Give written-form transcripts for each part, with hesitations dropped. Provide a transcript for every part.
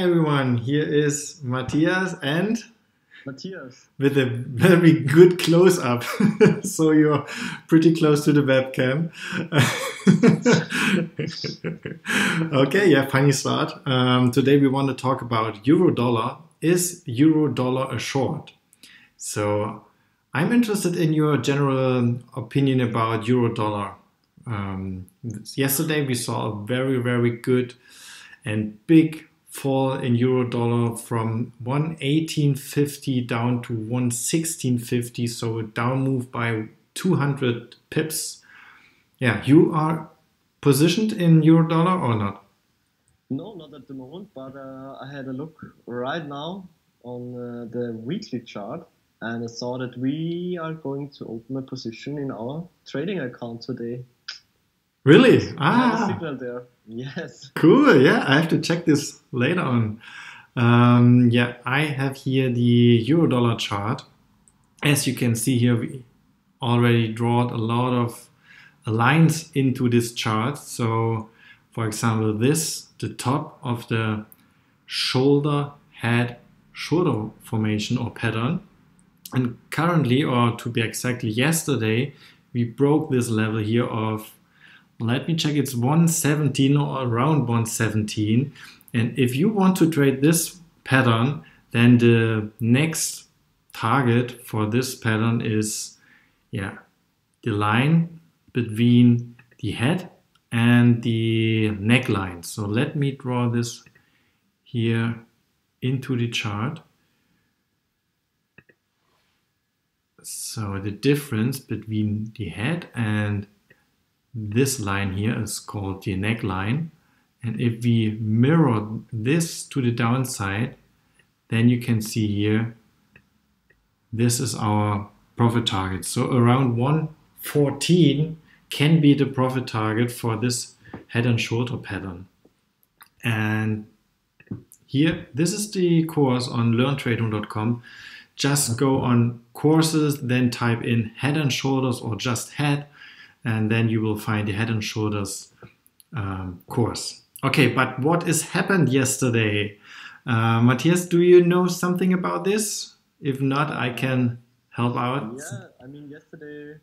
everyone, here is Matthias and Matthias with a very good close-up, so you're pretty close to the webcam. Okay, yeah, funny start. Today we want to talk about euro-dollar. Is euro-dollar a short? So I'm interested in your general opinion about euro-dollar. Yesterday we saw a very good and big fall in euro dollar from 1.1850 down to 1.1650, so a down move by 200 pips. Yeah, you are positioned in euro dollar or not? No, not at the moment, but I had a look right now on the weekly chart and I saw that we are going to open a position in our trading account today. Really? Ah, a signal there. Yes. Cool. Yeah, I have to check this later on. Yeah, I have here the euro-dollar chart. As you can see here, we already drawn a lot of lines into this chart. So, for example, this, the top of the shoulder, head, shoulder formation or pattern. And currently, or to be exactly yesterday, we broke this level here of, let me check, it's 117 or around 117. And if you want to trade this pattern, then the next target for this pattern is, yeah, the line between the head and the neckline. So let me draw this here into the chart. So the difference between the head and this line here is called the neckline, and if we mirror this to the downside, then you can see here this is our profit target. So around 114 can be the profit target for this head and shoulder pattern. And here, this is the course on learntrading.com. Just go on courses, then type in head and shoulders or just head, and then you will find the head and shoulders course. Okay, but what has happened yesterday? Matthias, do you know something about this? If not, I can help out. Yeah, I mean, yesterday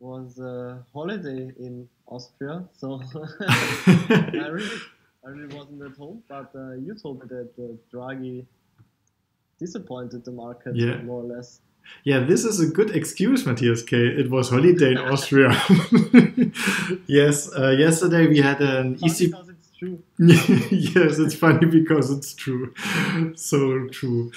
was a holiday in Austria, so I really wasn't at home, but you told me that Draghi disappointed the market, yeah, more or less. Yeah, this is a good excuse, Matthias K. It was holiday in Austria. Yes, yesterday we had an ECB. Because it's true. Yes, it's funny because it's true. So true.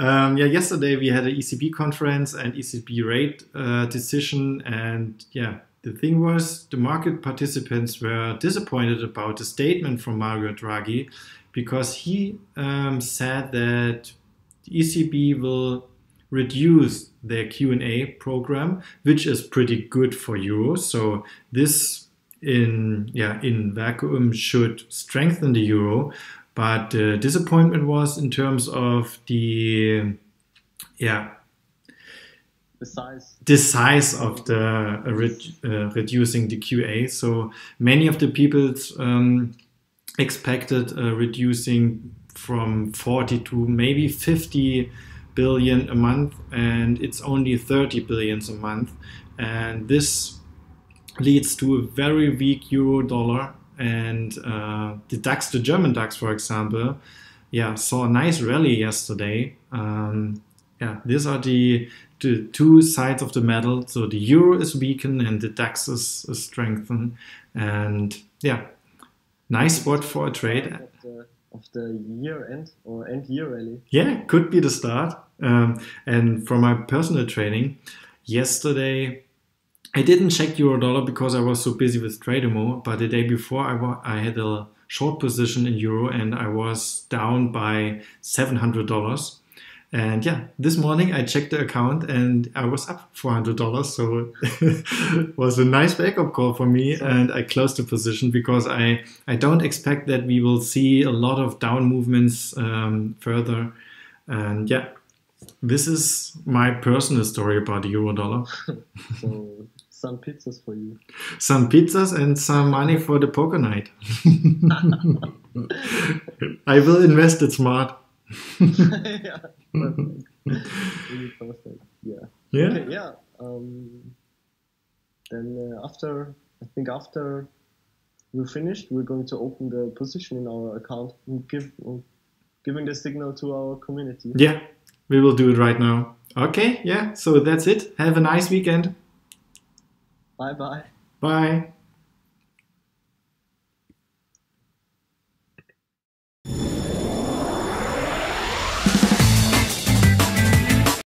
Yeah, yesterday we had an ECB conference and ECB rate decision, and yeah, the thing was the market participants were disappointed about the statement from Mario Draghi because he said that the ECB will reduce their Q&A program, which is pretty good for euro. So this in vacuum should strengthen the euro. But the disappointment was in terms of the size of the reducing the QA. So many of the people expected reducing from 40 to maybe 50 billion a month, and it's only 30 billions a month, and this leads to a very weak euro dollar. And the DAX, the German DAX, for example, yeah, saw a nice rally yesterday. Yeah, these are the two sides of the medal. So the euro is weakened and the DAX is strengthened, and yeah, nice spot for a trade of the year-end or end-year rally. Yeah, could be the start. And from my personal training, yesterday, I didn't check euro-dollar because I was so busy with Tradimo, but the day before I had a short position in euro and I was down by $700. And yeah, this morning I checked the account and I was up $400. So it was a nice wake-up call for me. And I closed the position because I don't expect that we will see a lot of down movements further. And yeah, this is my personal story about the euro-dollar. So some pizzas for you. Some pizzas and some money for the poker night. I will invest it smart. Yeah, perfect. Really perfect. Yeah. Yeah. Okay, yeah. Then after we're finished, we're going to open the position in our account and giving the signal to our community. Yeah, we will do it right now. Okay, yeah, so that's it. Have a nice weekend. Bye-bye. Bye.